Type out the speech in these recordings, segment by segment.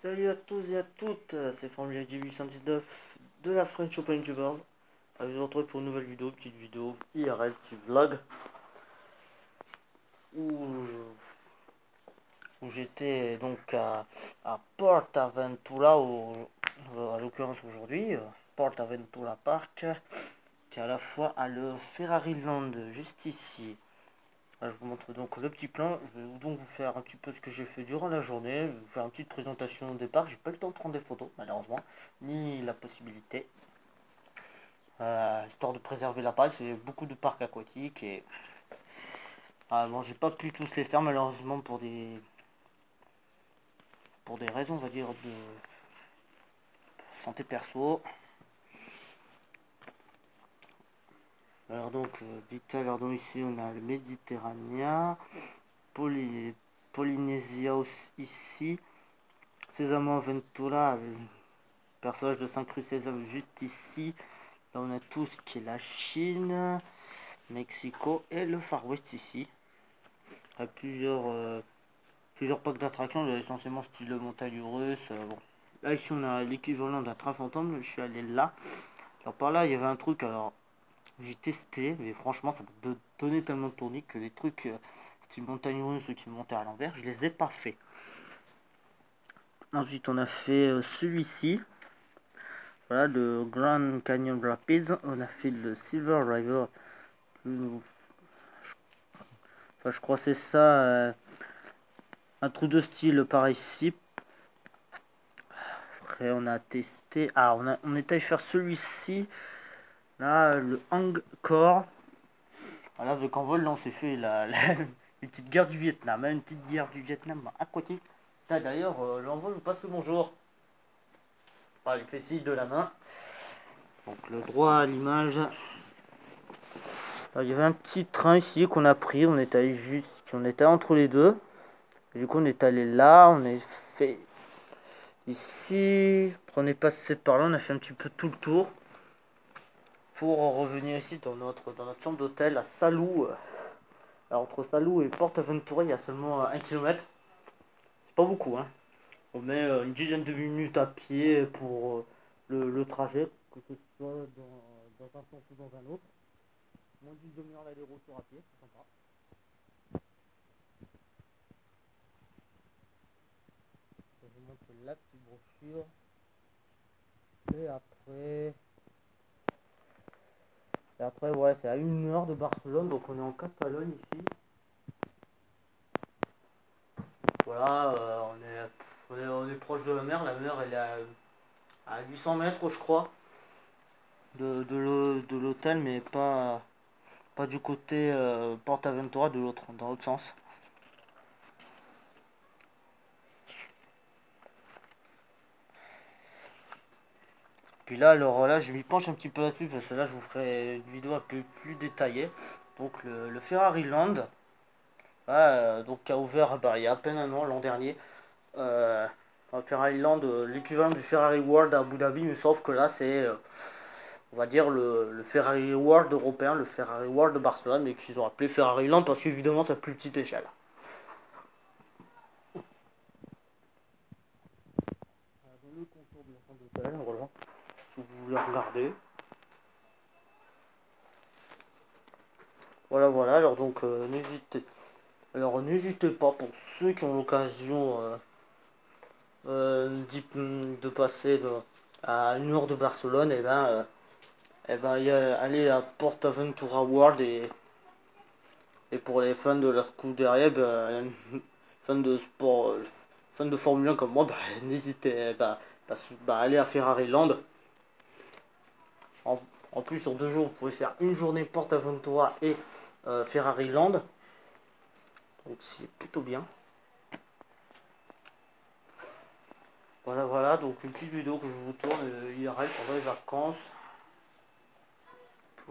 Salut à tous et à toutes, c'est Formule 119 de la French Open Youtubers. À vous retrouver pour une nouvelle vidéo, petite vidéo IRL, petit vlog où j'étais donc à PortAventura, à l'occurrence aujourd'hui, PortAventura Park, qui est à la fois à le Ferrari Land juste ici. Là, je vous montre donc le petit plan. Je vais donc vous faire un petit peu ce que j'ai fait durant la journée. Je vais vous faire une petite présentation au départ. J'ai pas eu le temps de prendre des photos malheureusement, ni la possibilité. Histoire de préserver la pâle, c'est beaucoup de parcs aquatiques et bon, j'ai pas pu tous les faire malheureusement pour des raisons, on va dire, de santé perso. Alors donc, vite, alors donc ici on a le Méditerranée, Polynésia aussi, ici, Sésame Aventura, le personnage de Saint-Cru Sésame juste ici. Là on a tout ce qui est la Chine, Mexico et le Far West ici. Avec plusieurs packs d'attractions, essentiellement style montagne russe. Bon. Là ici on a l'équivalent d'un train fantôme, je suis allé là. Alors par là il y avait un truc, alors... j'ai testé, mais franchement ça m'a donné tellement de tournis que les trucs style montagne russe qui montaient à l'envers, je les ai pas fait. Ensuite on a fait celui-ci, voilà, le Grand Canyon Rapids. On a fait le Silver River, enfin je crois c'est ça, un trou de style pareil ici. Après on a testé, on est allé faire celui-ci. Là, le Angkor. Voilà, avec en vol, là, on s'est fait une petite guerre du Vietnam. Hein, une petite guerre du Vietnam aquatique. Là, d'ailleurs, l'envol nous passe le bonjour. Par les fessiers de la main. Donc, le droit à l'image. Il y avait un petit train ici qu'on a pris. On est allé juste... on était entre les deux. Et du coup, on est allé là. On est fait... ici. On est passé par là. On a fait un petit peu tout le tour. Pour revenir ici dans notre chambre d'hôtel à Salou. Alors entre Salou et PortAventura il y a seulement 1 km. C'est pas beaucoup hein. On met une dizaine de minutes à pied pour le trajet, que ce soit dans un sens ou dans un autre. Moins d'une demi-heure l'aller-retour à pied, c'est sympa. Je vous montre la petite brochure. Et après... et après, ouais, c'est à 1 heure de Barcelone, donc on est en Catalogne ici. Voilà, on est proche de la mer elle est à 800 mètres, je crois, de l'hôtel, mais pas du côté PortAventura, de l'autre, dans l'autre sens. Puis là, alors là, je m'y penche un petit peu là-dessus parce que là, je vous ferai une vidéo un peu plus détaillée. Donc, le Ferrari Land, donc a ouvert il y a à peine un an, l'an dernier. Ferrari Land, l'équivalent du Ferrari World à Abu Dhabi, mais sauf que là, c'est, on va dire, le Ferrari World européen, le Ferrari World de Barcelone, mais qu'ils ont appelé Ferrari Land parce qu'évidemment, c'est à plus petite échelle. Le contour de la chambre d'hôtel, voilà. Vous voulez regarder, voilà. Alors donc n'hésitez pas, pour ceux qui ont l'occasion de passer à 1 heure de Barcelone, et allez à PortAventura World, et pour les fans de la Scuderia, fans de sport, fans de Formule 1 comme moi, n'hésitez pas, allez à Ferrari Land. En plus, sur 2 jours, vous pouvez faire une journée PortAventura et Ferrari Land. Donc, c'est plutôt bien. Voilà. Donc, une petite vidéo que je vous tourne IRL pendant les vacances.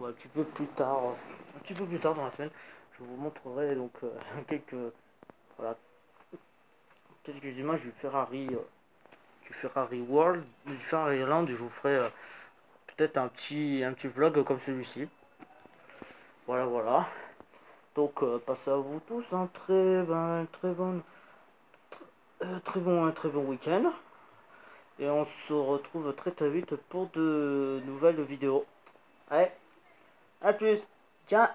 Un petit peu plus tard, dans la semaine, je vous montrerai donc quelques images du Ferrari World, du Ferrari Land, et je vous ferai... un petit vlog comme celui-ci. Voilà. Donc passez à vous tous un très bon week-end. Et on se retrouve très très vite pour de nouvelles vidéos. Allez, à plus. Ciao.